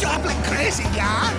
Shop like crazy, yeah?